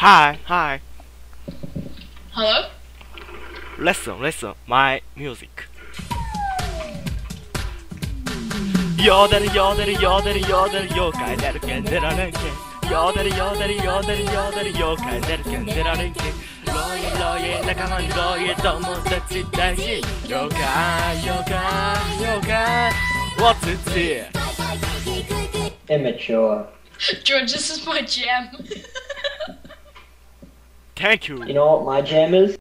Hi. Hello? Listen, my music. Yodel, yokai, derken, derarenken. Yodel, yokai, derken, derarenken. Loye, nakaman, loye, tomodachi, dashi. Yokai. What's it here? Immature. George, this is my jam. Thank you. You know what my jam is?